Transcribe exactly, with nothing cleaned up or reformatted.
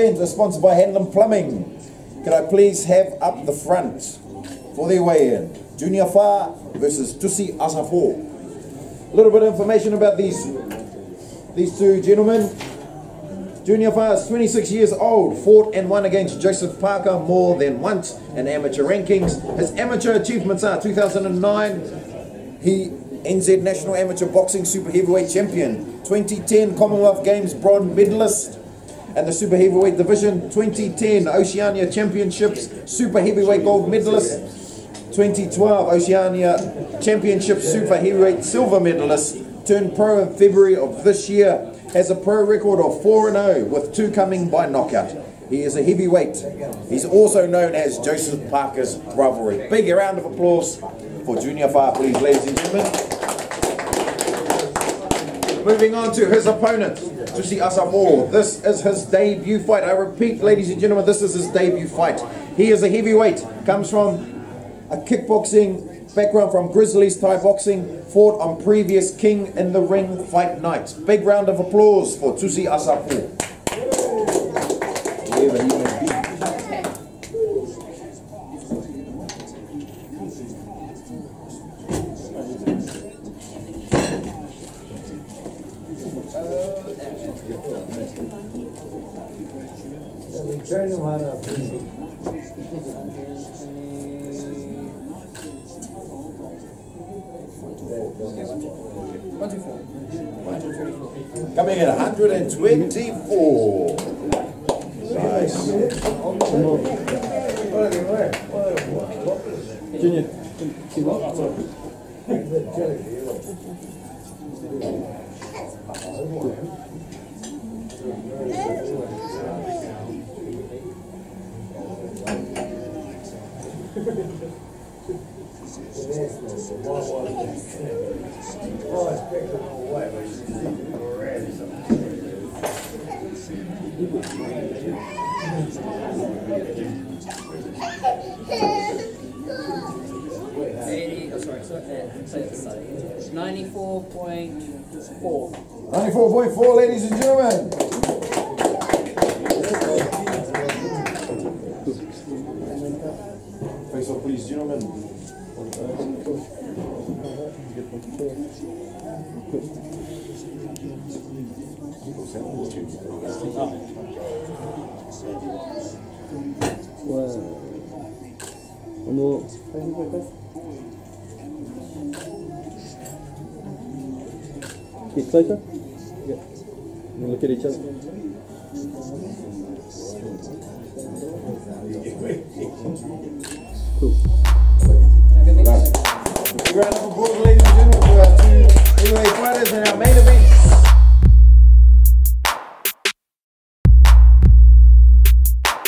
event is sponsored by Handlin Plumbing. Could I please have up the front for their weigh-in? Junior Fa versus Tussi Asafo. A little bit of information about these, these two gentlemen. Junior Fa is twenty-six years old, fought and won against Joseph Parker more than once in amateur rankings. His amateur achievements are two thousand nine, he N Z National Amateur Boxing Super Heavyweight Champion, twenty ten Commonwealth Games Bronze Medalist, and the Super Heavyweight Division, twenty ten Oceania Championships Super Heavyweight Gold Medalist, twenty twelve Oceania Championship Super Heavyweight Silver Medalist, turned pro in February of this year, has a pro record of four and oh with two coming by knockout. He is a heavyweight. He's also known as Joseph Parker's rivalry. Big round of applause for Junior Fa, please, ladies and gentlemen. Moving on to his opponent, Tussi Asafo. This is his debut fight. I repeat, ladies and gentlemen, this is his debut fight. He is a heavyweight, comes from a kickboxing background from Grizzlies Thai boxing, fought on previous King in the Ring fight night. Big round of applause for Tussi Asafo. Wherever he may be. Turn him hard up. Coming in one hundred twenty-four. Nice. Junior, keep up. ninety-four point four. ninety-four point four, ladies and gentlemen. Please, gentlemen. Get closer. Yeah. You look at each other. Cool. Round of applause, ladies and gentlemen, for our two heavyweight fighters and our main event.